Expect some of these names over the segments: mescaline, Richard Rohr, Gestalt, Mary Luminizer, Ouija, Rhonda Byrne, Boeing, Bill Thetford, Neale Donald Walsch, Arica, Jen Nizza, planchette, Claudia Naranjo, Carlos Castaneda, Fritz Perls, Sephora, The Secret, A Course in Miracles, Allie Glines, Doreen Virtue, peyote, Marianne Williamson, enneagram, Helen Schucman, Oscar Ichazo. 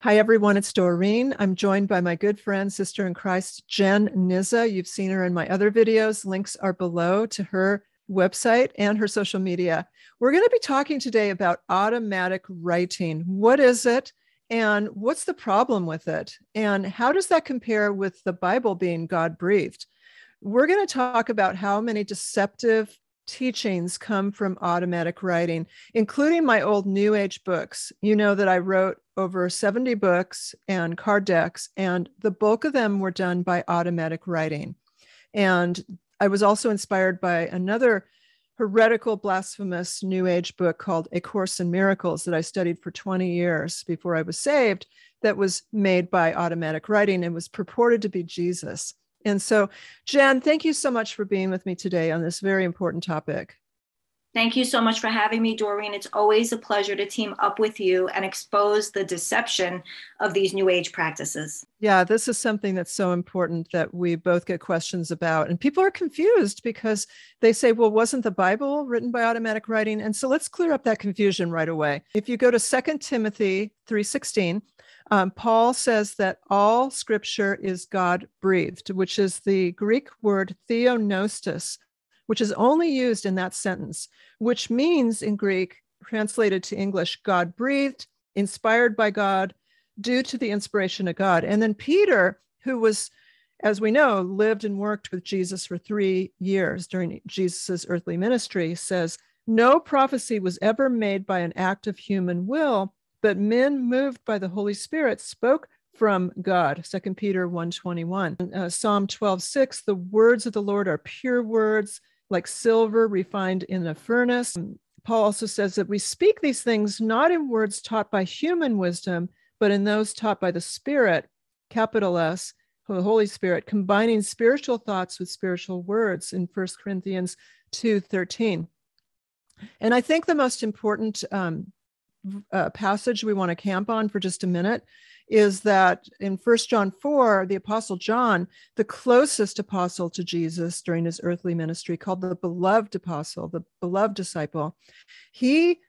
Hi, everyone. It's Doreen. I'm joined by my good friend, sister in Christ, Jen Nizza. You've seen her in my other videos. Links are below to her website and her social media. We're going to be talking today about automatic writing. What is it? And what's the problem with it? And how does that compare with the Bible being God-breathed? We're going to talk about how many deceptive teachings come from automatic writing, including my old New Age books. You know that I wrote over 70 books and card decks, and the bulk of them were done by automatic writing. And I was also inspired by another heretical, blasphemous New Age book called A Course in Miracles that I studied for 20 years before I was saved, that was made by automatic writing and was purported to be Jesus. And so, Jen, thank you so much for being with me today on this very important topic. Thank you so much for having me, Doreen. It's always a pleasure to team up with you and expose the deception of these New Age practices. Yeah, this is something that's so important that we both get questions about. And people are confused because they say, well, wasn't the Bible written by automatic writing? And so let's clear up that confusion right away. If you go to 2 Timothy 3:16, Paul says that all scripture is God-breathed, which is the Greek word theonostos, which is only used in that sentence, which means in Greek, translated to English, God-breathed, inspired by God, due to the inspiration of God. And then Peter, who was, as we know, lived and worked with Jesus for 3 years during Jesus's earthly ministry, says, "No prophecy was ever made by an act of human will, but men moved by the Holy Spirit spoke from God," 2 Peter 1:21. Psalm 12:6, "The words of the Lord are pure words, like silver refined in a furnace." Paul also says that we speak these things not in words taught by human wisdom, but in those taught by the Spirit, capital S, the Holy Spirit, combining spiritual thoughts with spiritual words in 1 Corinthians 2:13. And I think the most important passage we want to camp on for just a minute is that in 1 John 4, the Apostle John, the closest apostle to Jesus during his earthly ministry, called the beloved apostle, the beloved disciple, he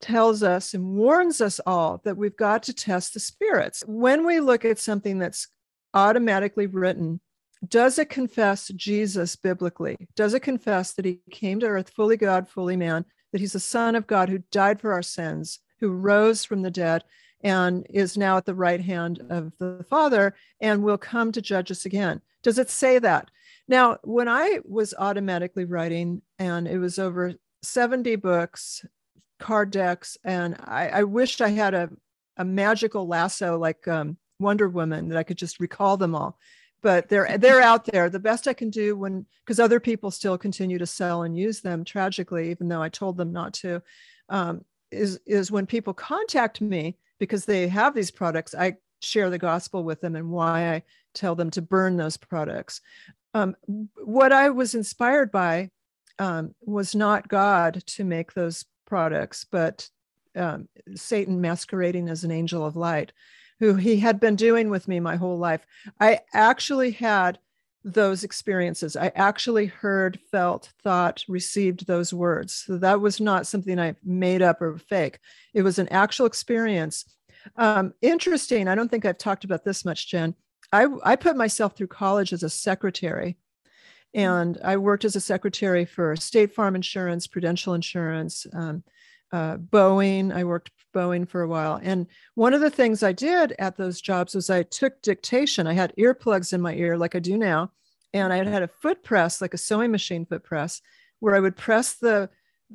tells us and warns us all that we've got to test the spirits. When we look at something that's automatically written, does it confess Jesus biblically? Does it confess that he came to earth fully God, fully man, that he's the Son of God who died for our sins, who rose from the dead, and is now at the right hand of the Father, and will come to judge us again? Does it say that? Now, when I was automatically writing, and it was over 70 books, card decks, and I wished I had a magical lasso like Wonder Woman that I could just recall them all. But they're out there. The best I can do because other people still continue to sell and use them, tragically, even though I told them not to, is when people contact me because they have these products, I share the gospel with them and why I tell them to burn those products. What I was inspired by was not God to make those products, but Satan masquerading as an angel of light, who he had been doing with me my whole life. I actually had those experiences. I actually heard, felt, thought, received those words. So that was not something I made up or fake. It was an actual experience. Interesting. I don't think I've talked about this much, Jen. I put myself through college as a secretary, and I worked as a secretary for State Farm Insurance, Prudential Insurance, Boeing. I worked Boeing for a while. And one of the things I did at those jobs was I took dictation. I had earplugs in my ear like I do now. And I had a foot press, like a sewing machine foot press, where I would press the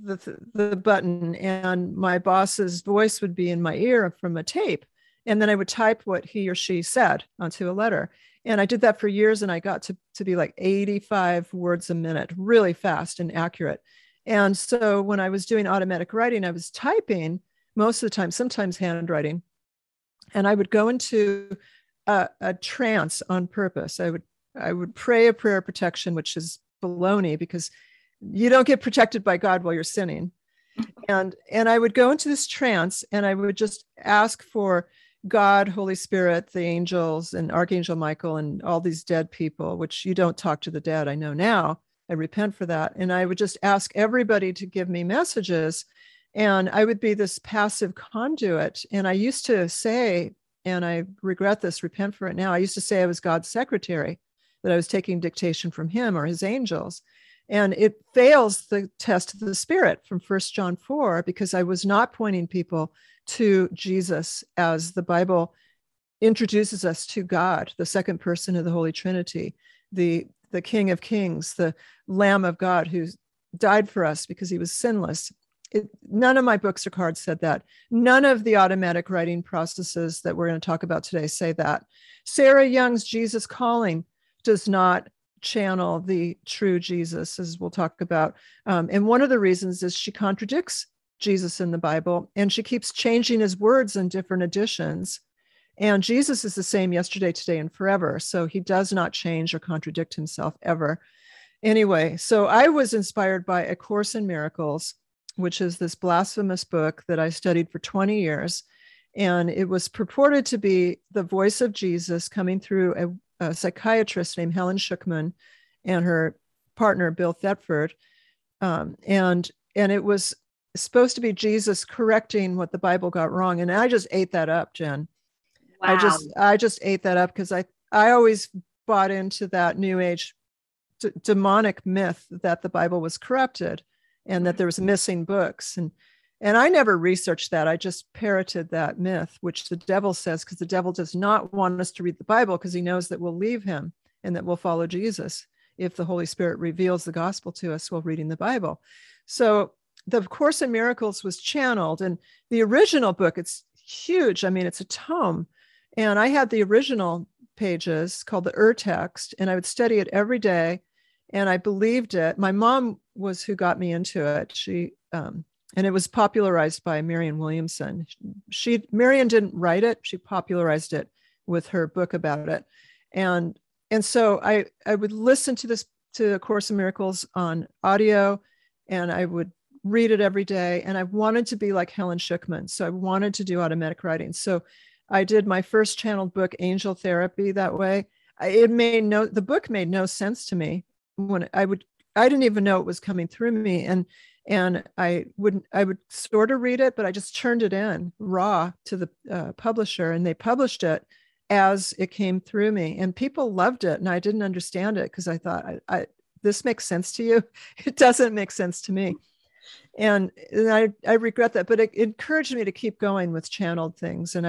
button and my boss's voice would be in my ear from a tape. And then I would type what he or she said onto a letter. And I did that for years. And I got to be like 85 words a minute, really fast and accurate. And so when I was doing automatic writing, I was typing most of the time, sometimes handwriting. And I would go into a trance on purpose. I would pray a prayer of protection, which is baloney because you don't get protected by God while you're sinning. And I would go into this trance and I would just ask for God, Holy Spirit, the angels and Archangel Michael and all these dead people, which you don't talk to the dead. I know now. I repent for that. And I would just ask everybody to give me messages. And I would be this passive conduit. And I used to say and I regret this, repent for it now. I used to say I was God's secretary, that I was taking dictation from him or his angels. And it fails the test of the Spirit from 1 John 4, because I was not pointing people to Jesus, as the Bible introduces us to God, the second person of the Holy Trinity, the King of Kings, the Lamb of God who died for us because he was sinless. None of my books or cards said that. None of the automatic writing processes that we're going to talk about today say that. Sarah Young's Jesus Calling does not channel the true Jesus, as we'll talk about. And one of the reasons is she contradicts Jesus in the Bible, and she keeps changing his words in different editions. And Jesus is the same yesterday, today, and forever. So he does not change or contradict himself ever. Anyway, so I was inspired by A Course in Miracles, which is this blasphemous book that I studied for 20 years. And it was purported to be the voice of Jesus coming through a psychiatrist named Helen Schucman and her partner, Bill Thetford. And it was supposed to be Jesus correcting what the Bible got wrong. And I just ate that up, Jen. Wow. I just ate that up, because I always bought into that New Age demonic myth that the Bible was corrupted and that there was missing books. And I never researched that. I just parroted that myth, which the devil says, because the devil does not want us to read the Bible, because he knows that we'll leave him and that we'll follow Jesus if the Holy Spirit reveals the gospel to us while reading the Bible. So the Course in Miracles was channeled, and the original book, it's huge. I mean, it's a tome. And I had the original pages called the text, and I would study it every day. And I believed it. My mom was who got me into it. She, and it was popularized by Marianne Williamson. Marianne didn't write it. She popularized it with her book about it. And so I would listen to this, to A Course in Miracles on audio, and I would read it every day. And I wanted to be like Helen Schucman. So I wanted to do automatic writing. So I did my first channeled book, Angel Therapy, that way. The book made no sense to me when I didn't even know it was coming through me. And I would sort of read it, but I just turned it in raw to the publisher, and they published it as it came through me, and people loved it. And I didn't understand it, because I thought, this makes sense to you. It doesn't make sense to me. And I regret that, but it encouraged me to keep going with channeled things. And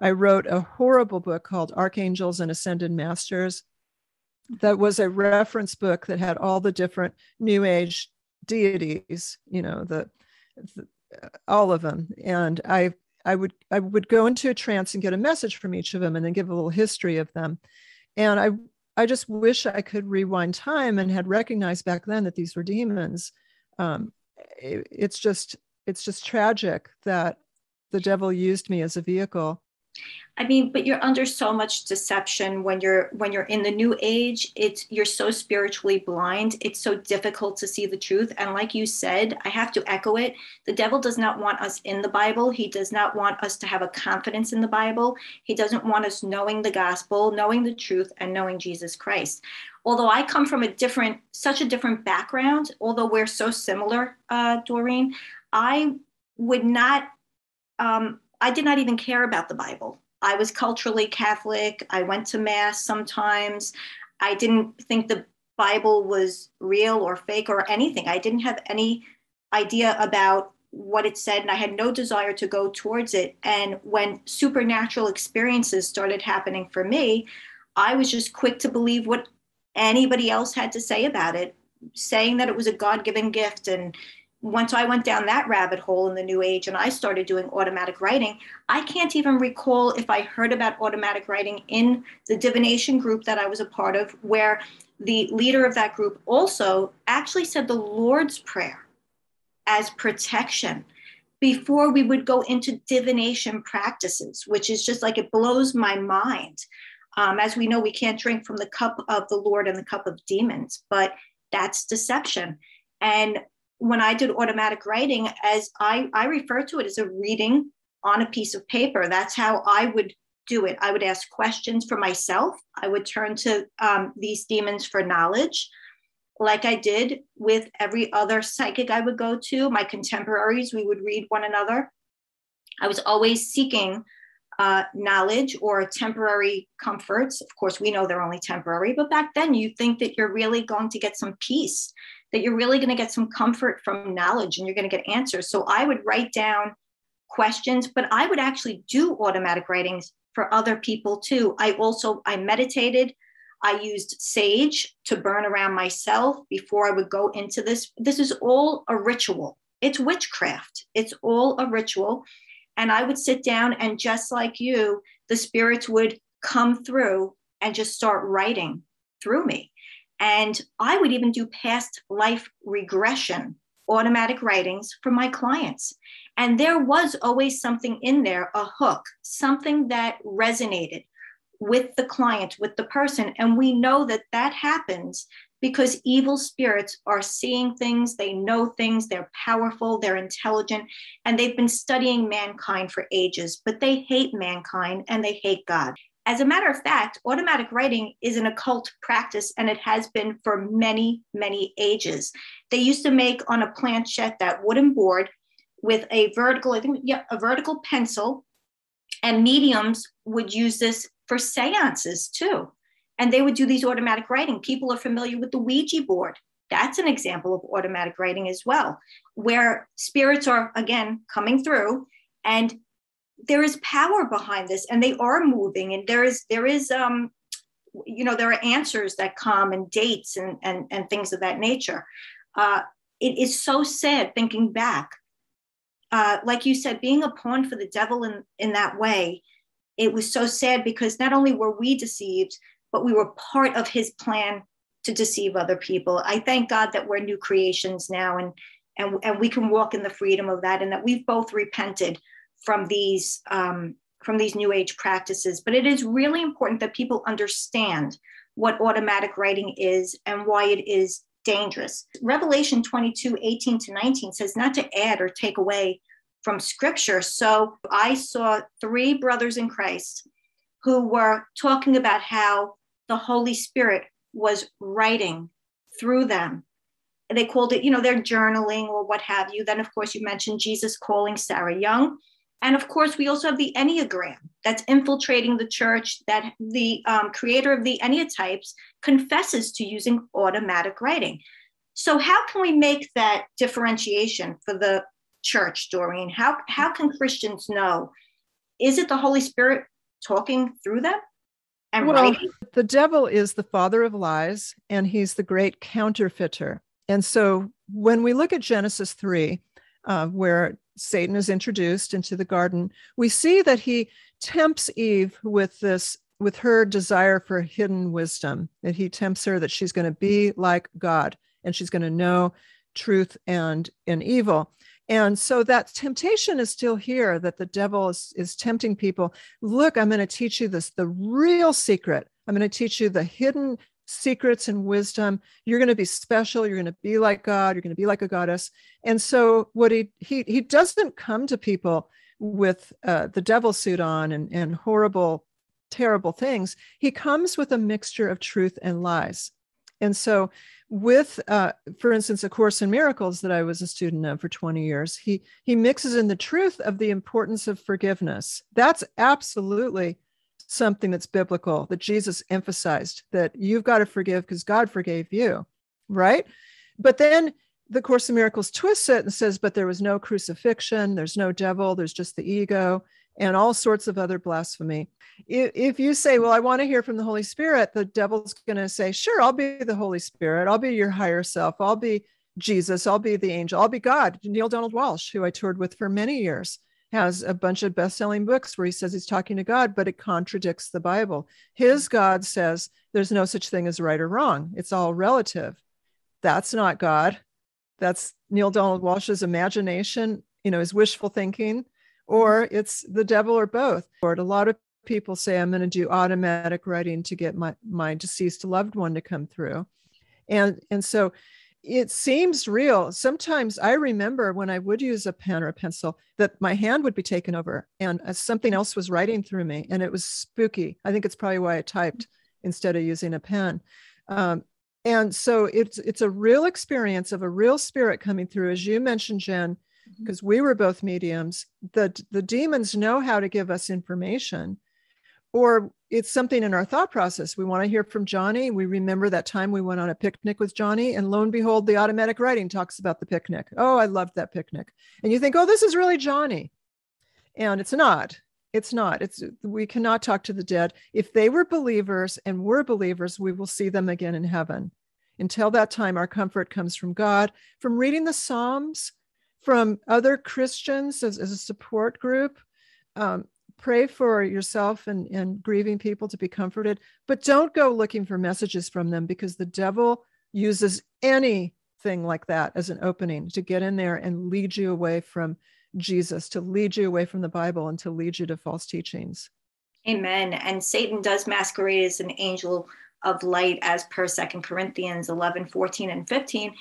I wrote a horrible book called Archangels and Ascended Masters. That was a reference book that had all the different New Age deities, you know, all of them. And I would go into a trance and get a message from each of them, and then give a little history of them. And I just wish I could rewind time and had recognized back then that these were demons. It's just tragic that the devil used me as a vehicle. I mean, but you're under so much deception when you're in the New Age. You're so spiritually blind. It's so difficult to see the truth. And like you said, I have to echo it. The devil does not want us in the Bible. He does not want us to have a confidence in the Bible. He doesn't want us knowing the gospel, knowing the truth, and knowing Jesus Christ. Although I come from such a different background, although we're so similar, Doreen, I did not even care about the Bible. I was culturally Catholic. I went to mass sometimes. I didn't think the Bible was real or fake or anything. I didn't have any idea about what it said, and I had no desire to go towards it. And when supernatural experiences started happening for me, I was just quick to believe what anybody else had to say about it, saying that it was a God-given gift. And once I went down that rabbit hole in the New Age and I started doing automatic writing, I can't even recall if I heard about automatic writing in the divination group that I was a part of, where the leader of that group also actually said the Lord's Prayer as protection before we would go into divination practices, which is just like, it blows my mind. As we know, we can't drink from the cup of the Lord and the cup of demons, but that's deception. And when I did automatic writing, as I refer to it as a reading on a piece of paper, that's how I would do it. I would ask questions for myself. I would turn to these demons for knowledge, like I did with every other psychic I would go to. My contemporaries, we would read one another. I was always seeking knowledge or temporary comforts. Of course, we know they're only temporary, but back then you think that you're really going to get some peace, that you're really going to get some comfort from knowledge and you're going to get answers. So I would write down questions, but I would actually do automatic writings for other people too. I meditated. I used sage to burn around myself before I would go into this. This is all a ritual. It's witchcraft. It's all a ritual. And I would sit down and just like you, the spirits would come through and just start writing through me. And I would even do past life regression, automatic writings for my clients. And there was always something in there, a hook, something that resonated with the client, with the person. And we know that that happens because evil spirits are seeing things, they know things, they're powerful, they're intelligent, and they've been studying mankind for ages, but they hate mankind and they hate God. As a matter of fact, automatic writing is an occult practice and it has been for many, many ages. They used to make on a planchette, that wooden board with a vertical, a vertical pencil, and mediums would use this for seances too. And they would do these automatic writing. People are familiar with the Ouija board. That's an example of automatic writing as well, where spirits are, again, coming through. And there is power behind this. And they are moving. And there are answers that come and dates and things of that nature. It is so sad thinking back. Like you said, being a pawn for the devil in that way, it was so sad because not only were we deceived, but we were part of his plan to deceive other people. I thank God that we're new creations now and we can walk in the freedom of that and that we've both repented from these new age practices. But it is really important that people understand what automatic writing is and why it is dangerous. Revelation 22:18-19 says not to add or take away from scripture. So I saw three brothers in Christ who were talking about how the Holy Spirit was writing through them. And they called it, their journaling or what have you. Then, of course, you mentioned Jesus calling Sarah Young. And, of course, we also have the enneagram that's infiltrating the church, that the creator of the enneatypes confesses to using automatic writing. So how can we make that differentiation for the church, Doreen? How can Christians know? Is it the Holy Spirit talking through them? The devil is the father of lies, and he's the great counterfeiter. And so when we look at Genesis 3, where Satan is introduced into the garden, we see that he tempts Eve with her desire for hidden wisdom, that he tempts her that she's going to be like God, and she's going to know truth and evil. And so that temptation is still here, that the devil is tempting people. Look, I'm going to teach you this, the real secret. I'm going to teach you the hidden secrets and wisdom. You're going to be special. You're going to be like God. You're going to be like a goddess. And so what he doesn't come to people with the devil suit on and horrible, terrible things. He comes with a mixture of truth and lies. And so with, for instance, A Course in Miracles that I was a student of for 20 years, he mixes in the truth of the importance of forgiveness. That's absolutely something that's biblical, that Jesus emphasized, that you've got to forgive because God forgave you, right? But then the Course in Miracles twists it and says, but there was no crucifixion, there's no devil, there's just the ego, and all sorts of other blasphemy. If you say, well, I want to hear from the Holy Spirit, the devil's going to say, sure, I'll be the Holy Spirit. I'll be your higher self. I'll be Jesus. I'll be the angel. I'll be God. Neale Donald Walsch, who I toured with for many years, has a bunch of best-selling books where he says he's talking to God, but it contradicts the Bible. His God says there's no such thing as right or wrong. It's all relative. That's not God. That's Neale Donald Walsch's imagination, his wishful thinking. Or it's the devil or both. A lot of people say, I'm going to do automatic writing to get my deceased loved one to come through. And so it seems real. Sometimes I remember when I would use a pen or a pencil that my hand would be taken over and something else was writing through me. And it was spooky. I think it's probably why I typed instead of using a pen. And so it's a real experience of a real spirit coming through. As you mentioned, Jen, because we were both mediums, the demons know how to give us information, or it's something in our thought process. We want to hear from Johnny. We remember that time we went on a picnic with Johnny, and lo and behold, the automatic writing talks about the picnic. Oh, I loved that picnic. And you think, oh, this is really Johnny. And it's not. It's not. We cannot talk to the dead. If they were believers and we're believers, we will see them again in heaven. Until that time, our comfort comes from God, from reading the Psalms, from other Christians as a support group. Pray for yourself and grieving people to be comforted, but don't go looking for messages from them, because the devil uses anything like that as an opening to get in there and lead you away from Jesus, to lead you away from the Bible, and to lead you to false teachings. Amen. And Satan does masquerade as an angel of light, as per 2 Corinthians 11, 14, and 15,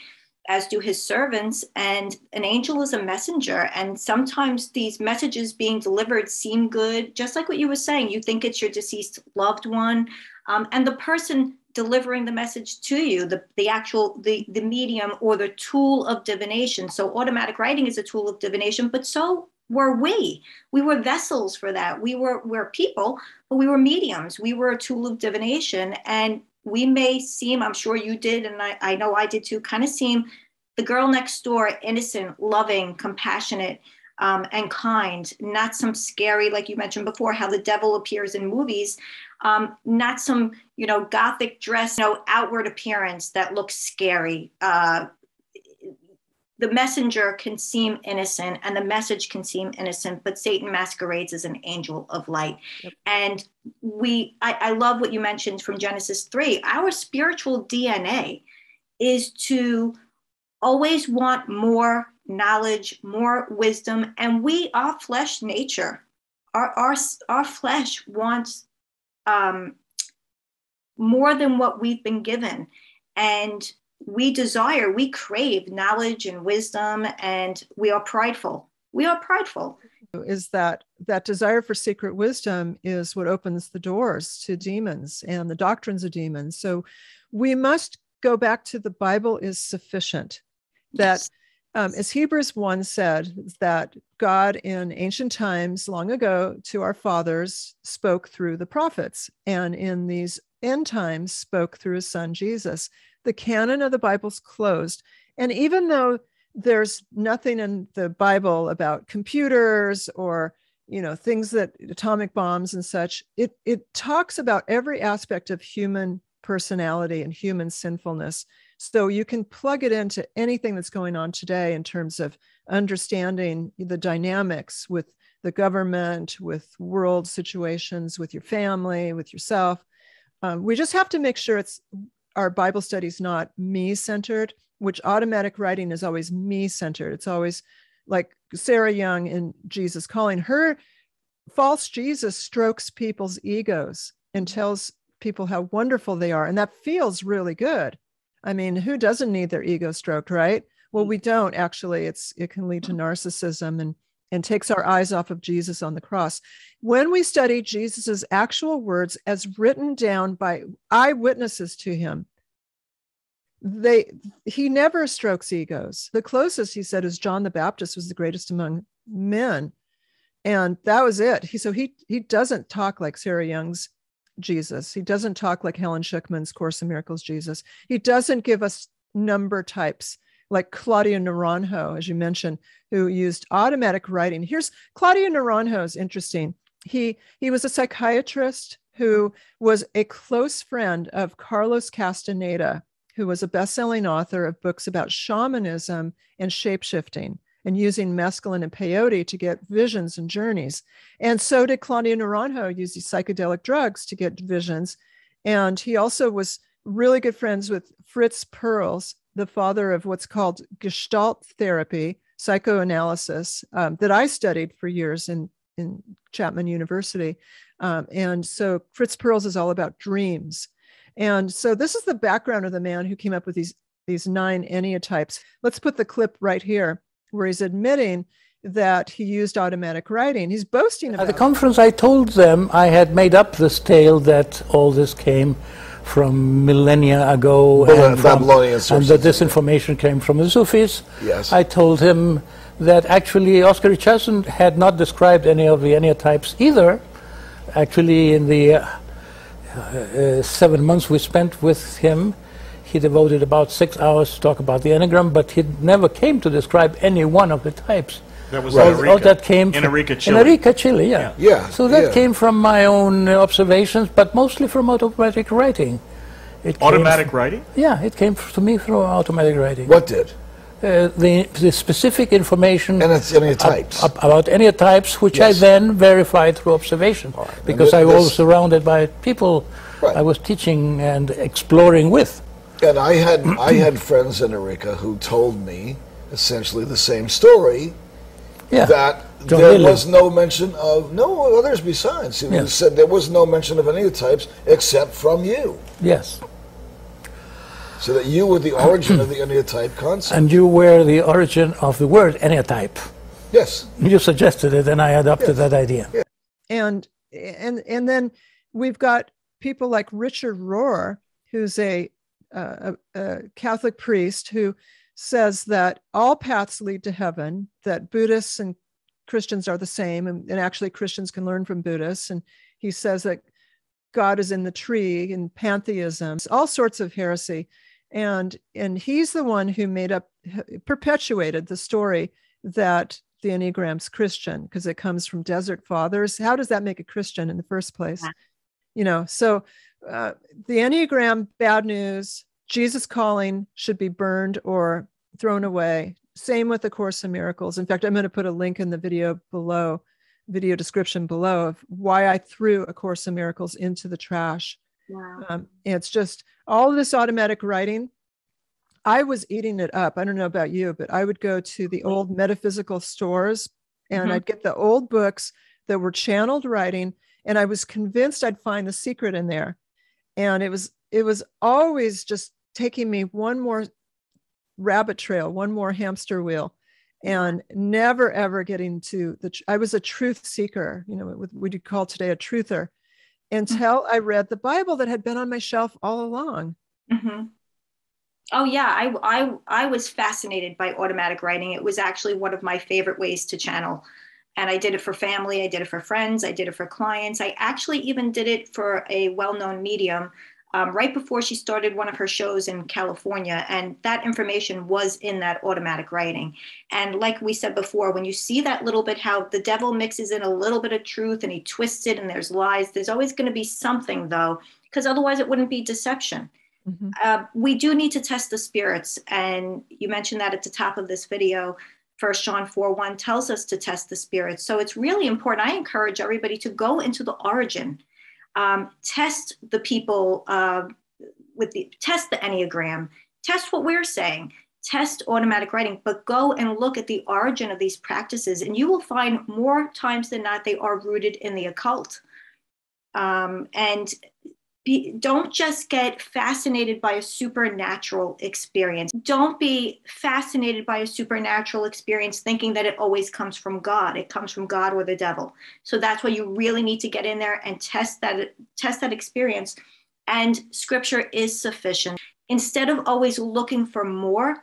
as do his servants. And an angel is a messenger. And sometimes these messages being delivered seem good, just like what you were saying. You think it's your deceased loved one. And the person delivering the message to you, the medium or the tool of divination. So automatic writing is a tool of divination, but so were we. We were vessels for that. We're people, but we were mediums. We were a tool of divination. And we may seem, I'm sure you did, and I know I did too, kind of seem the girl next door, innocent, loving, compassionate, and kind, not some scary, like you mentioned before, how the devil appears in movies, not some, gothic dress, outward appearance that looks scary. The messenger can seem innocent and the message can seem innocent, but Satan masquerades as an angel of light. Yep. And I love what you mentioned from Genesis 3. Our spiritual DNA is to always want more knowledge, more wisdom. And our flesh nature, our flesh wants more than what we've been given. And we crave knowledge and wisdom, and we are prideful. We are prideful. Is that desire for secret wisdom is what opens the doors to demons and the doctrines of demons. So we must go back to the Bible is sufficient. That, as Hebrews 1 said, that God in ancient times, long ago, to our fathers spoke through the prophets, and in these end times spoke through his son, Jesus. The canon of the Bible's closed. And even though there's nothing in the Bible about computers or, things that atomic bombs and such, it talks about every aspect of human personality and human sinfulness. So you can plug it into anything that's going on today in terms of understanding the dynamics with the government, with world situations, with your family, with yourself. We just have to make sure our Bible study is not me-centered, which automatic writing is always me-centered. It's always like Sarah Young in Jesus Calling. Her false Jesus strokes people's egos and tells people how wonderful they are. And that feels really good. I mean, who doesn't need their ego stroked, right? Well, we don't actually. It can lead to narcissism and takes our eyes off of Jesus on the cross. When we study Jesus's actual words as written down by eyewitnesses to him, he never strokes egos. The closest he said is John the Baptist was the greatest among men. And that was it. So he doesn't talk like Sarah Young's Jesus. He doesn't talk like Helen Schucman's Course in Miracles Jesus. He doesn't give us number types, like Claudia Naranjo, as you mentioned, who used automatic writing. Here's Claudia Naranjo is interesting. He was a psychiatrist who was a close friend of Carlos Castaneda, who was a best-selling author of books about shamanism and shapeshifting and using mescaline and peyote to get visions and journeys. And so did Claudia Naranjo use these psychedelic drugs to get visions. And he also was really good friends with Fritz Perls, the father of what's called Gestalt therapy, psychoanalysis, that I studied for years in Chapman University. And so Fritz Perls is all about dreams. And so this is the background of the man who came up with these 9 enneatypes. Let's put the clip right here where he's admitting that he used automatic writing. He's boasting about it. At the conference, I told them I had made up this tale that all this came from millennia ago, and that this information came from the Sufis. Yes. I told him that actually Oscar Ichazo had not described any of the enneatypes either. Actually, in the 7 months we spent with him, he devoted about 6 hours to talk about the enneagram, but he never came to describe any one of the types. That was right. All that came from Chile. Yeah. Yeah. So that came from my own observations, but mostly from automatic writing. Automatic writing? Yeah, it came to me through automatic writing. What did? The specific information about enneatypes, which I then verified through observation, because I was surrounded by people I was teaching and exploring with. And I had friends in Arica who told me essentially the same story. Yeah. That there was no mention of others besides. You said there was no mention of any of the types except from you. Yes. So that you were the origin of the enneatype concept. And you were the origin of the word enneatype. Yes. You suggested it, and I adopted that idea. Yeah. And then we've got people like Richard Rohr, who's a Catholic priest who says that all paths lead to heaven, that Buddhists and Christians are the same, and actually Christians can learn from Buddhists. And he says that God is in the tree, in pantheism, all sorts of heresy. And he's the one who made up, perpetuated the story that the Enneagram's Christian, because it comes from Desert Fathers. How does that make a Christian in the first place? Yeah. You know, so the Enneagram, bad news, Jesus Calling should be burned or thrown away. Same with A Course in Miracles. In fact, I'm going to put a link in the video below, video description below, of why I threw A Course in Miracles into the trash. Wow. It's just all of this automatic writing. I was eating it up. I don't know about you, but I would go to the old metaphysical stores and I'd get the old books that were channeled writing. And I was convinced I'd find The Secret in there. And it was always just taking me one more rabbit trail, one more hamster wheel, and never, ever getting to the, I was a truth seeker, you know, what would you call today a truther, until I read the Bible that had been on my shelf all along. Mm-hmm. Oh yeah. I was fascinated by automatic writing. It was actually one of my favorite ways to channel. And I did it for family. I did it for friends. I did it for clients. I actually even did it for a well-known medium right before she started one of her shows in California. And that information was in that automatic writing. And like we said before, when you see that little bit, how the devil mixes in a little bit of truth and he twists it and there's lies, there's always going to be something though, because otherwise it wouldn't be deception. Mm-hmm. We do need to test the spirits. And you mentioned that at the top of this video. 1 John 4:1 tells us to test the spirit. So it's really important. I encourage everybody to go into the origin, test the people test the Enneagram, test what we're saying, test automatic writing, but go and look at the origin of these practices. And you will find more times than not, they are rooted in the occult. Don't just get fascinated by a supernatural experience. Don't be fascinated by a supernatural experience thinking that it always comes from God. It comes from God or the devil. So that's why you really need to get in there and test that experience. And scripture is sufficient. Instead of always looking for more,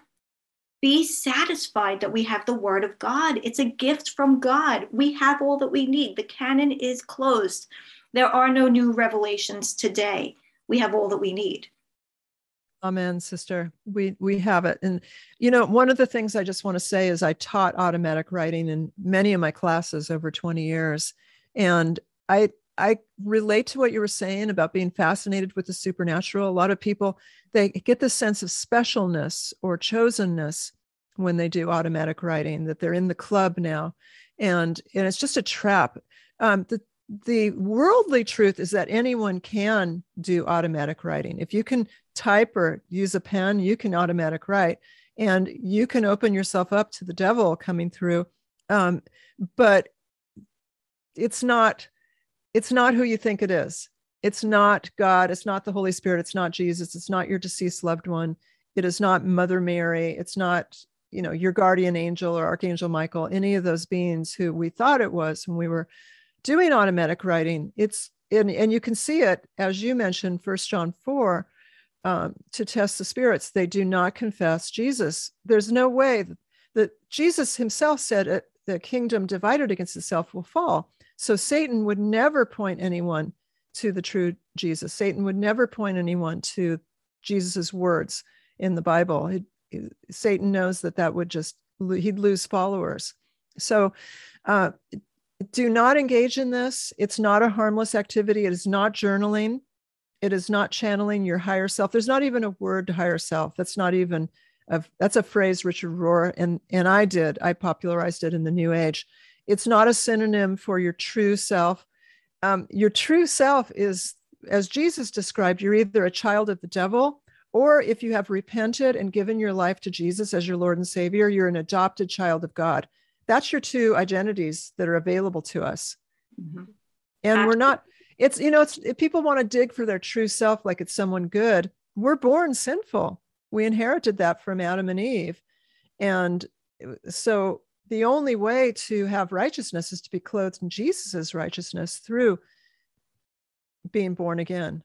be satisfied that we have the word of God. It's a gift from God. We have all that we need. The canon is closed. There are no new revelations today. We have all that we need. Amen, sister. We have it. And, you know, one of the things I just want to say is I taught automatic writing in many of my classes over 20 years. And I relate to what you were saying about being fascinated with the supernatural. A lot of people, they get this sense of specialness or chosenness when they do automatic writing, that they're in the club now. And it's just a trap. The worldly truth is that anyone can do automatic writing. If you can type or use a pen, you can automatic write, and you can open yourself up to the devil coming through. But it's not who you think it is. It's not God. It's not the Holy Spirit. It's not Jesus. It's not your deceased loved one. It is not Mother Mary. It's not, you know, your guardian angel or Archangel Michael, any of those beings who we thought it was when we were doing automatic writing. It's and you can see it, as you mentioned, 1 John 4, to test the spirits. They do not confess Jesus. There's no way that Jesus himself said, the kingdom divided against itself will fall. So Satan would never point anyone to the true Jesus. Satan would never point anyone to Jesus's words in the Bible. Satan knows that that would just, he'd lose followers. So do not engage in this. It's not a harmless activity. It is not journaling. It is not channeling your higher self. There's not even a word to higher self. That's not even, that's a phrase Richard Rohr and I did. I popularized it in the New Age. It's not a synonym for your true self. Your true self is, as Jesus described, you're either a child of the devil, or if you have repented and given your life to Jesus as your Lord and Savior, you're an adopted child of God. That's your two identities that are available to us. Mm-hmm. And we're not, it's, you know, it's, if people want to dig for their true self like it's someone good, we're born sinful. We inherited that from Adam and Eve. And so the only way to have righteousness is to be clothed in Jesus's righteousness through being born again.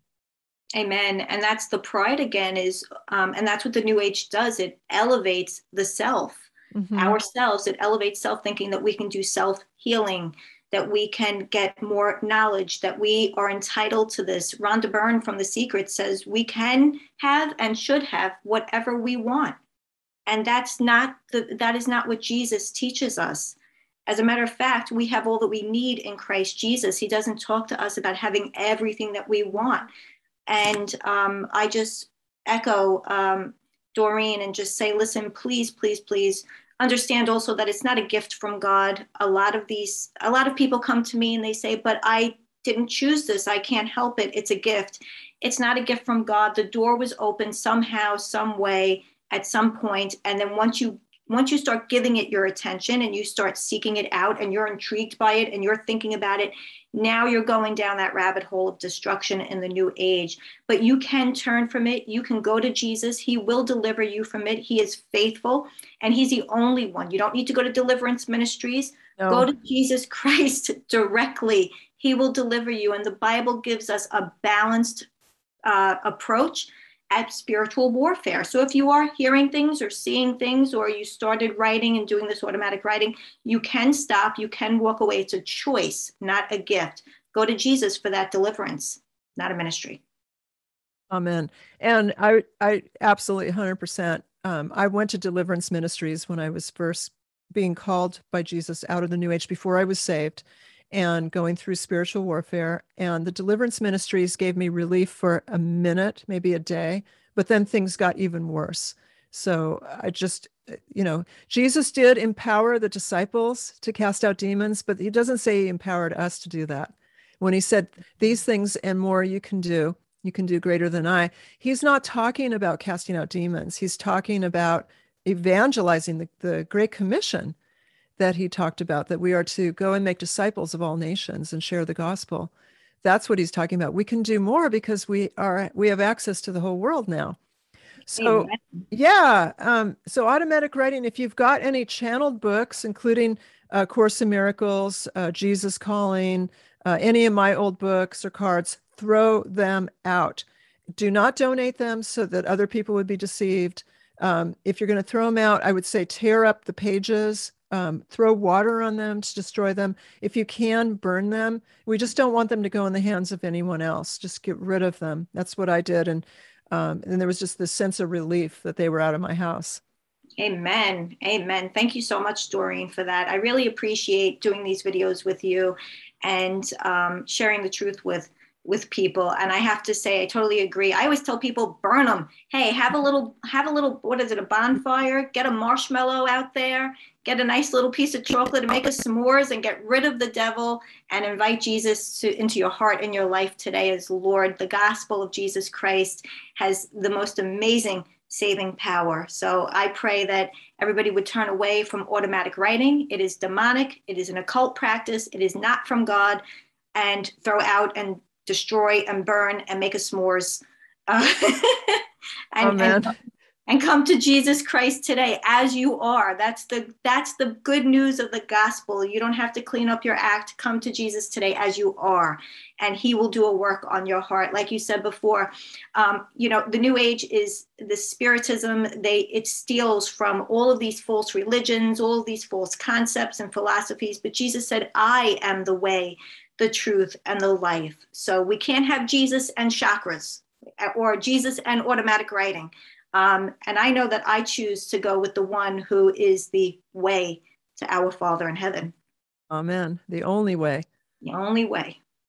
Amen. And that's the pride again is, and that's what the New Age does. It elevates the self, mm-hmm. ourselves. It elevates self-thinking, that we can do self-healing, that we can get more knowledge, that we are entitled to this. Rhonda Byrne from The Secret says we can have and should have whatever we want. And that's not the, that is not what Jesus teaches us. As a matter of fact, we have all that we need in Christ Jesus. He doesn't talk to us about having everything that we want. And I just echo Doreen and just say, listen, please, please, please understand also that it's not a gift from God. A lot of people come to me and they say, but I didn't choose this. I can't help it. It's a gift. It's not a gift from God. The door was open somehow, some way, at some point. And then once you start giving it your attention and you start seeking it out and you're intrigued by it and you're thinking about it, now you're going down that rabbit hole of destruction in the New Age. But you can turn from it. You can go to Jesus. He will deliver you from it. He is faithful, and he's the only one. You don't need to go to deliverance ministries. No. Go to Jesus Christ directly. He will deliver you. And the Bible gives us a balanced approach at spiritual warfare. So if you are hearing things or seeing things, or you started writing and doing this automatic writing, you can stop, you can walk away. It's a choice, not a gift. Go to Jesus for that deliverance, not a ministry. Amen. And I absolutely 100%. I went to deliverance ministries when I was first being called by Jesus out of the New Age before I was saved and going through spiritual warfare. And the deliverance ministries gave me relief for a minute, maybe a day, but then things got even worse. So I just, you know, Jesus did empower the disciples to cast out demons, but he doesn't say he empowered us to do that. When he said these things and more you can do greater than I, he's not talking about casting out demons. He's talking about evangelizing, the Great Commission that he talked about, that we are to go and make disciples of all nations and share the gospel. That's what he's talking about. We can do more because we have access to the whole world now. So amen. Yeah. So automatic writing, if you've got any channeled books, including A Course in Miracles, Jesus Calling, any of my old books or cards, throw them out. Do not donate them so that other people would be deceived. If you're going to throw them out, I would say tear up the pages. Throw water on them to destroy them. If you can, burn them. We just don't want them to go in the hands of anyone else. Just get rid of them. That's what I did. And there was just this sense of relief that they were out of my house. Amen. Amen. Thank you so much, Doreen, for that. I really appreciate doing these videos with you and sharing the truth with people. And I have to say, I totally agree. I always tell people, burn them. Hey, have a little, what is it, a bonfire, get a marshmallow out there, get a nice little piece of chocolate and make us s'mores and get rid of the devil and invite Jesus into your heart and your life today as Lord. The gospel of Jesus Christ has the most amazing saving power. So I pray that everybody would turn away from automatic writing. It is demonic. It is an occult practice. It is not from God, and throw out and destroy and burn and make a s'mores. And and come to Jesus Christ today as you are. That's the good news of the gospel. You don't have to clean up your act. Come to Jesus today as you are, and he will do a work on your heart. Like you said before, the New Age is the spiritism. It steals from all of these false religions, all of these false concepts and philosophies. But Jesus said, I am the way, the truth, and the life. So we can't have Jesus and chakras or Jesus and automatic writing. And I know that I choose to go with the one who is the way to our Father in heaven. Amen. The only way. The only way.